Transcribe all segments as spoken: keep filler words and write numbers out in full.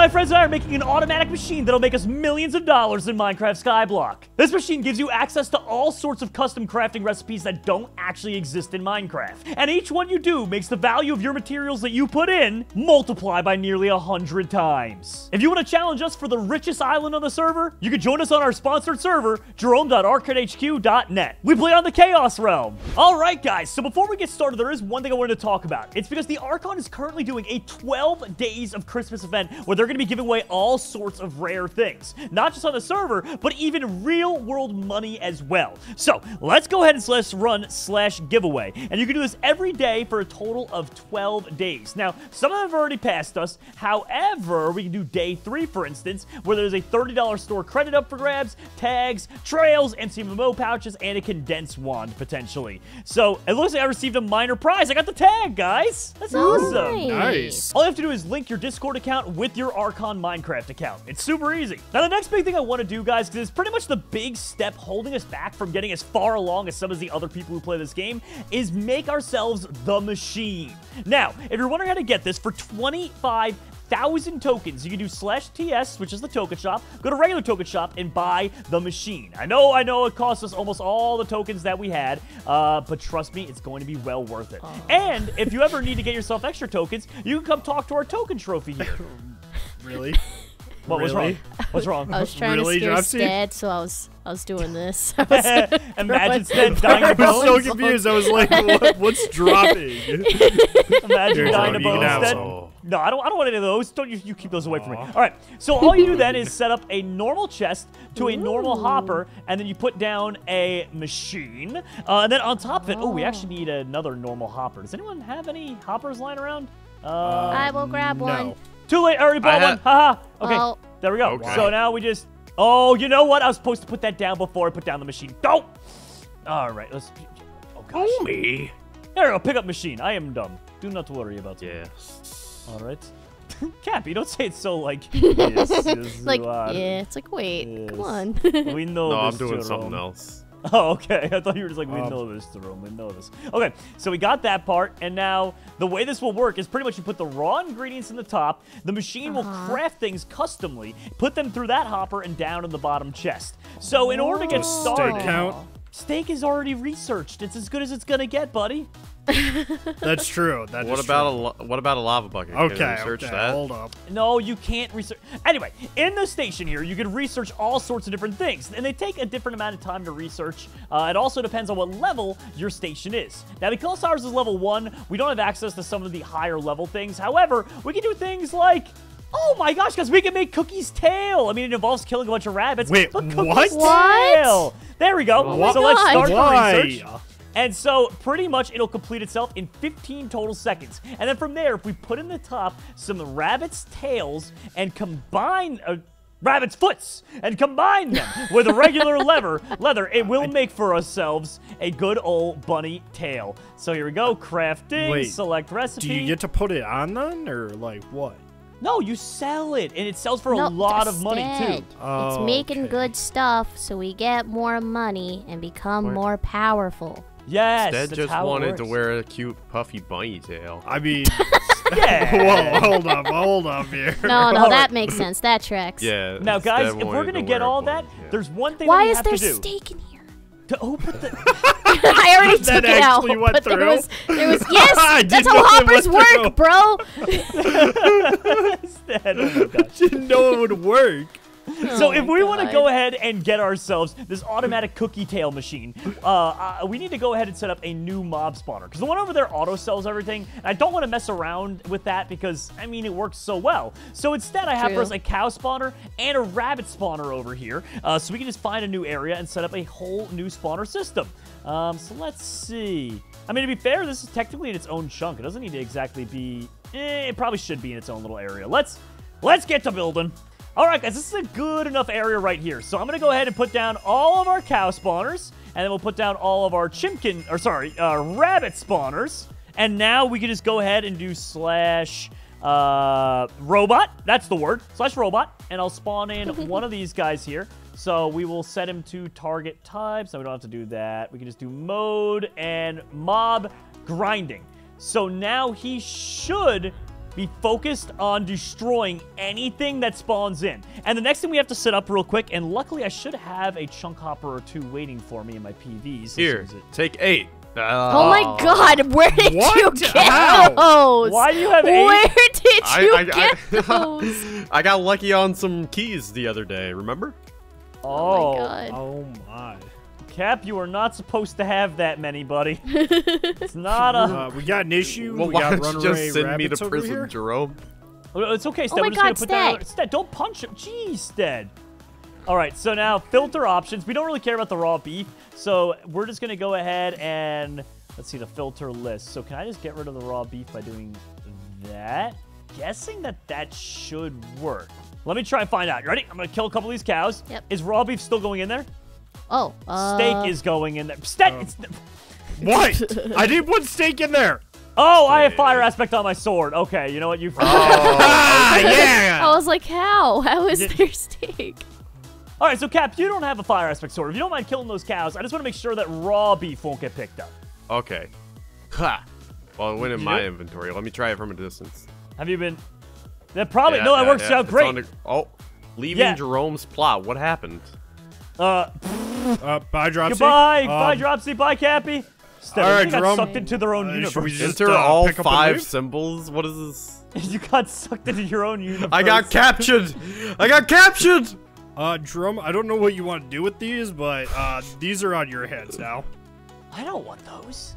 my friends and I are making an automatic machine that'll make us millions of dollars in Minecraft Skyblock. This machine gives you access to all sorts of custom crafting recipes that don't actually exist in Minecraft. And each one you do makes the value of your materials that you put in multiply by nearly a hundred times. If you want to challenge us for the richest island on the server, you can join us on our sponsored server, jerome dot archon h q dot net. We play on the Chaos Realm. Alright guys, so before we get started, there is one thing I wanted to talk about. It's because the Archon is currently doing a twelve days of Christmas event where they're going to be giving away all sorts of rare things. Not just on the server, but even real world money as well. So let's go ahead and slash run slash giveaway. And you can do this every day for a total of twelve days. Now, some of them have already passed us. However, we can do day three, for instance, where there's a thirty dollar store credit up for grabs, tags, trails, M C M M O pouches, and a condensed wand, potentially. So it looks like I received a minor prize. I got the tag, guys. That's awesome. Nice. All you have to do is link your Discord account with your Archon Minecraft account. It's super easy. Now, the next big thing I want to do, guys, because it's pretty much the big step holding us back from getting as far along as some of the other people who play this game, is make ourselves the machine. Now, if you're wondering how to get this, for twenty-five thousand tokens, you can do slash T S, which is the token shop, go to regular token shop, and buy the machine. I know, I know, it costs us almost all the tokens that we had, uh, but trust me, it's going to be well worth it. Aww. And if you ever need to get yourself extra tokens, you can come talk to our token trophy here. Really? What really? was wrong? What's wrong? I was trying really, to scare Dad, so I was I was doing this. I was Imagine Dad dying. I was so confused. I was like, what, what's dropping? Imagine dying to bones. No, I don't, I don't want any of those. Don't you, you keep those away from me. All right, so all you do then is set up a normal chest to a normal Ooh. hopper, and then you put down a machine. Uh, and then on top of it, oh, we actually need another normal hopper. Does anyone have any hoppers lying around? Uh, um, I will grab no. one. Too late, I already bought I one. Haha. -ha. Okay, oh. there we go. Okay. So now we just, oh, you know what? I was supposed to put that down before I put down the machine. Go! All right, let's, oh gosh. Only. There we go, pick up machine. I am dumb. Do not worry about it. Yeah. All right. Cap, you don't say it so like... Yes, yes, like, yeah, it's like, wait, yes. come on. we know no, this, I'm doing Jerome. something else. Oh, okay. I thought you were just like, um, we know this, Jerome. We know this. Okay, so we got that part, and now the way this will work is pretty much you put the raw ingredients in the top, the machine uh-huh. will craft things customly, put them through that hopper and down in the bottom chest. So in order to get Does started... Steak count? Steak is already researched. It's as good as it's going to get, buddy. That's true. That what is about true. a What about a lava bucket? Okay, can research okay. that? Hold up. No, you can't research. Anyway, in the station here, you can research all sorts of different things, and they take a different amount of time to research. Uh, it also depends on what level your station is. Now, because ours is level one, we don't have access to some of the higher level things. However, we can do things like, oh my gosh, because we can make Cookie's tail. I mean, it involves killing a bunch of rabbits. Wait, but Cookie's what? tail. There we go. What? So let's start the research. And so, pretty much, it'll complete itself in fifteen total seconds. And then from there, if we put in the top some rabbit's tails and combine... Uh, rabbit's foots and combine them with a regular lever, leather, it will make for ourselves a good old bunny tail. So here we go, crafting, Wait, select recipe. Do you get to put it on then, or like what? No, you sell it, and it sells for no, a lot of money, it. too. Oh, it's making okay. good stuff, so we get more money and become Wait. more powerful. Yes, Stead just wanted to wear a cute, puffy bunny tail. I mean, yeah. Whoa, hold up, hold up here. No, no, that makes sense. That tracks. Yeah. Now, guys, Stead if we're gonna get all that, tail. there's one thing Why that we have to do. Why is there steak in here? To open the. I already took that it out. Went but through? There was, there was yes. That's how hoppers work, bro. Stead, oh my gosh. Didn't know it would work. So oh if we want to go ahead and get ourselves this automatic cookie tail machine, uh, uh, we need to go ahead and set up a new mob spawner. Because the one over there auto sells everything. And I don't want to mess around with that because, I mean, it works so well. So instead I have True. for us a cow spawner and a rabbit spawner over here. Uh, so we can just find a new area and set up a whole new spawner system. Um, so let's see. I mean, to be fair, this is technically in its own chunk. It doesn't need to exactly be... Eh, it probably should be in its own little area. Let's, let's get to building. All right, guys, this is a good enough area right here. So I'm going to go ahead and put down all of our cow spawners, and then we'll put down all of our chimkin, or sorry, uh, rabbit spawners. And now we can just go ahead and do slash uh, robot. That's the word, slash robot. And I'll spawn in one of these guys here. So we will set him to target type, so we don't have to do that. We can just do mode and mob grinding. So now he should Be focused on destroying anything that spawns in. And the next thing we have to set up real quick, and luckily I should have a chunk hopper or two waiting for me in my P Vs. Here, take eight. Uh, oh my god, where did what? you get How? those? Why do you have eight? Where did you I, I, get I, those? I got lucky on some keys the other day, remember? Oh, oh my god. Oh my. Cap, you are not supposed to have that many, buddy. It's not a... Uh, we got an issue. Well, we why got don't you just send me to prison, here? Jerome? It's okay, Stead. Oh my god, Stead. Stead, don't punch him. Jeez, Stead. All right, so now filter options. We don't really care about the raw beef, so we're just going to go ahead and... Let's see, the filter list. So can I just get rid of the raw beef by doing that? Guessing that that should work. Let me try and find out. You ready? I'm going to kill a couple of these cows. Yep. Is raw beef still going in there? Oh, uh... steak is going in there. Steak! Uh, what? I didn't put steak in there! Oh, steak. I have fire aspect on my sword. Okay, you know what? You... Oh, yeah! I was like, how? How is yeah. there steak? All right, so Cap, you don't have a fire aspect sword. If you don't mind killing those cows, I just want to make sure that raw beef won't get picked up. Okay. Ha! Well, it went in you my do? inventory. Let me try it from a distance. Have you been... That probably... Yeah, no, that yeah, works yeah. out it's great. The... Oh, leaving yeah. Jerome's plot. What happened? Uh... Uh, bye, Dropsy. Goodbye, um, bye, Dropsy. Bye, Cappy. Stead, all right, you Jerome, got sucked into their own uh, universe. Just, Enter uh, all five symbols. What is this? You got sucked into your own universe. I got captured. I got captured. Uh, Jerome, I don't know what you want to do with these, but uh, these are on your heads now. I don't want those.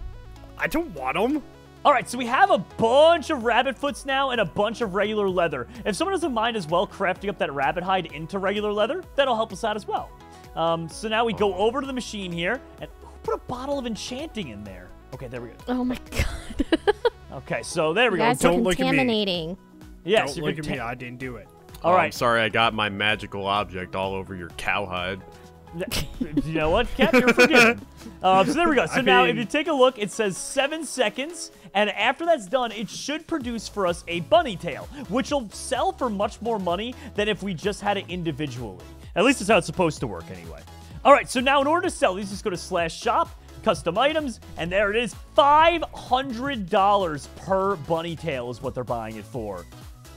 I don't want them. All right, so we have a bunch of rabbit foots now and a bunch of regular leather. If someone doesn't mind as well crafting up that rabbit hide into regular leather, that'll help us out as well. Um, so now we go over to the machine here, and put a bottle of enchanting in there. Okay, there we go. Oh my god. Okay, so there we you go. Guys Don't are contaminating. look at me. Yes, Don't look at me. I didn't do it. All oh, right. I'm sorry, I got my magical object all over your cowhide. You know what, Cap? You're forgiven. uh, so there we go. So I now, mean... if you take a look, it says seven seconds, and after that's done, it should produce for us a bunny tail, which will sell for much more money than if we just had it individually. At least that's how it's supposed to work anyway. All right, so now in order to sell these, just go to slash shop, custom items, and there it is. five hundred dollars per bunny tail is what they're buying it for.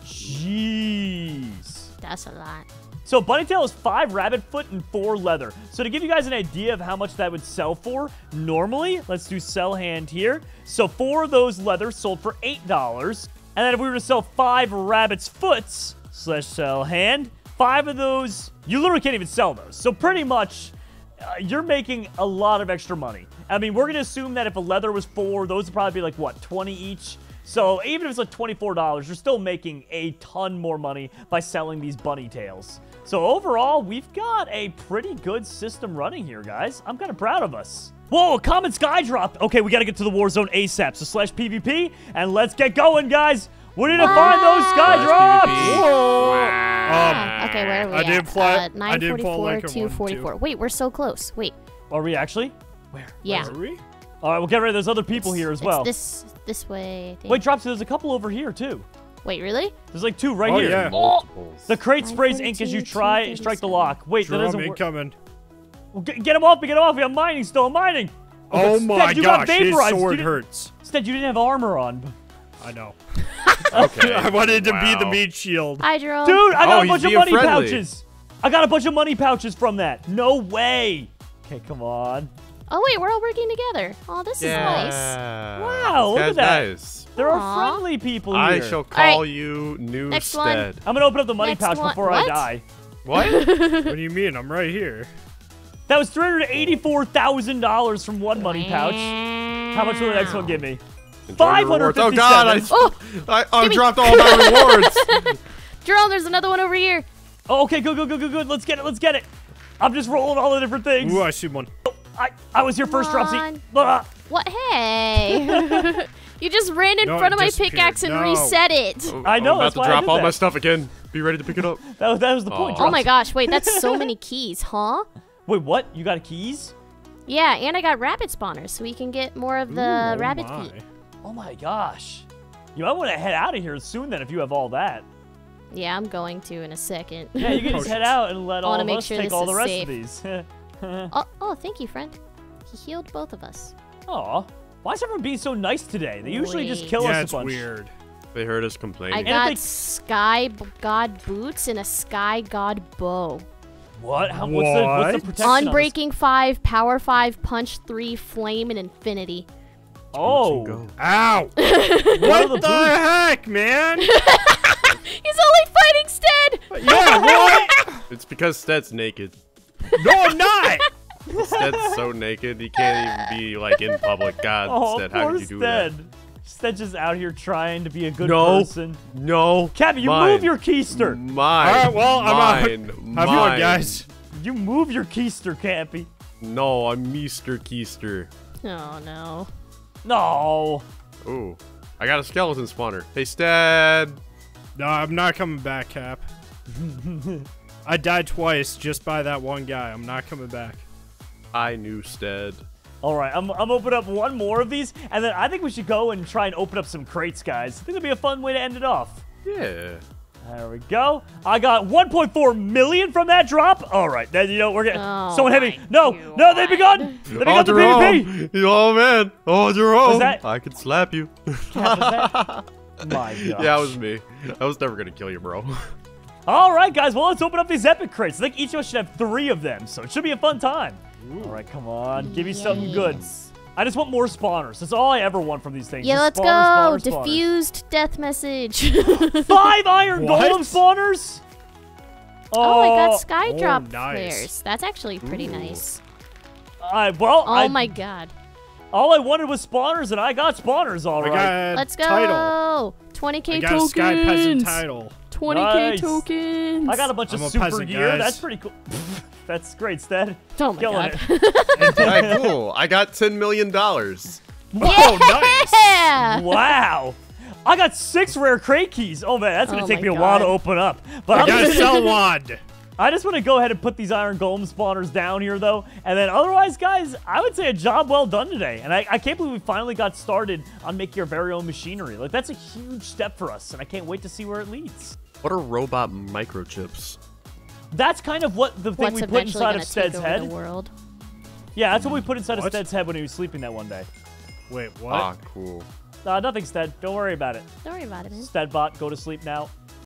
Jeez. That's a lot. So bunny tail is five rabbit foot and four leather. So to give you guys an idea of how much that would sell for, normally, let's do sell hand here. So four of those leather sold for eight dollars. And then if we were to sell five rabbit's foots, slash sell hand, five of those, you literally can't even sell those. So pretty much, uh, you're making a lot of extra money. I mean, we're going to assume that if a leather was four, those would probably be like, what, twenty each? So even if it's like twenty-four dollars, you're still making a ton more money by selling these bunny tails. So overall, we've got a pretty good system running here, guys. I'm kind of proud of us. Whoa, a common sky dropped. Okay, we got to get to the war zone ASAP. So slash PvP, and let's get going, guys. We need to find those sky drops. Um, okay, where are we I at? Did fly, uh, nine forty-four I did fall like a two forty-four. Wait, we're so close. Wait. Are we actually? Where? Yeah. Where are we? All right, we'll get rid of those other people it's, here as well. It's this this way. I think. Wait, Dropsy, there's a couple over here, too. Wait, really? There's like two right oh, here. Yeah. Oh, the crate sprays ink as you try strike the lock. Wait, Drum that doesn't work. Coming. Well, get, get him off me, get him off me. I'm mining still, I'm mining. Oh, oh my Stead, gosh, his sword hurts. Stead, you didn't have armor on. I know. Okay. I wanted to wow. be the meat shield. Hi, Jerome. Dude, I got oh, a bunch of money friendly. pouches. I got a bunch of money pouches from that. No way. Okay, come on. Oh, wait, we're all working together. Oh, this yeah. is nice. Wow, look at that. Nice. There Aww. are friendly people here. I shall call right. you new Next Stead. One. I'm going to open up the money Next pouch one. before what? I die. What? What do you mean? I'm right here. That was three hundred eighty-four thousand dollars from one money pouch. Wow. How much will the next one give me? five hundred fifty-seven. Oh god, I, oh, I, I dropped all my rewards. Jerome, there's another one over here. Oh, okay, good, good, good, good, good. Let's get it, let's get it. I'm just rolling all the different things. Ooh, I shoot one. Oh, I, I was here Come first, Dropsy. What? Hey. You just ran in no, front of my pickaxe and no. reset it. Oh, I know, I'm about that's to why drop I did all that. my stuff again. Be ready to pick it up. that, was, that was the oh. point, Dropsy. Oh my gosh, wait, that's so many keys, huh? Wait, what? You got keys? Yeah, and I got rabbit spawners, so we can get more of the Ooh, rabbit oh feet. Oh my gosh. You might want to head out of here soon then if you have all that. Yeah, I'm going to in a second. Yeah, you can just head out and let all of us sure take all the rest safe. of these. oh, oh, thank you, friend. He healed both of us. Aw. Why is everyone being so nice today? They usually Wait. just kill yeah, us a bunch. Yeah, it's weird. They heard us complaining. I got they... sky god boots and a sky god bow. What? How, what's, what? The, what's the protection? Unbreaking on five, power five, punch three, flame, and infinity. Oh! Ow! What the, the heck, man? He's only fighting Stead. Yeah, what? It's because Stead's naked. No, I'm not. Stead's so naked he can't even be like in public. God, oh, Stead, how did you do Stead. that? Stead's just out here trying to be a good no, person. No, Kevin, you mine, move your keister. Mine. All right, well, mine, I'm out. How you doing, guys? You move your keister, Cappy. No, I'm Meester Keister. Oh no. No. Ooh, I got a skeleton spawner. Hey, Stead. No, I'm not coming back, Cap. I died twice just by that one guy. I'm not coming back. I knew Stead. All right, I'm I'm open up one more of these, and then I think we should go and try and open up some crates, guys. I think it'd be a fun way to end it off. Yeah. There we go. I got one point four million from that drop. All right, then you know we're getting oh, someone heavy. No, God. no, they've begun. They've begun oh, the P V P. Oh man, oh Jerome, that... I could slap you. God, that... My God. Yeah, it was me. I was never gonna kill you, bro. All right, guys. Well, let's open up these epic crates. I think each of us should have three of them, so it should be a fun time. Ooh. All right, come on. Give me yes. something good. I just want more spawners. That's all I ever want from these things. Yeah, let's spawner, go. Spawner, Diffused spawner. death message. Five iron what? golem spawners? Oh, oh I got sky oh, drop nice. flares. That's actually pretty Ooh. nice. I, well, oh, I, my God. All I wanted was spawners, and I got spawners all I right. Got let's go. Title. twenty K I got tokens. A sky peasant title. twenty K nice. tokens. I got a bunch I'm of a super peasant, gear. Guys. That's pretty cool. That's great, Stead. Oh my Killing God. It. All right, cool. I got ten million dollars. Yeah! Oh, nice. Wow. I got six rare crate keys. Oh, man, that's going to oh take me God. a while to open up. But I got to sell one. I just want to go ahead and put these iron golem spawners down here, though. And then otherwise, guys, I would say a job well done today. And I, I can't believe we finally got started on making our very own machinery. Like, that's a huge step for us, and I can't wait to see where it leads. What are robot microchips? That's kind of what the thing What's we put inside of Stead's head. The world? Yeah, that's what we put inside what? of Stead's head when he was sleeping that one day. Wait, what? Ah, cool. Uh, nothing, Stead. Don't worry about it. Don't worry about it, man. Steadbot, go to sleep now.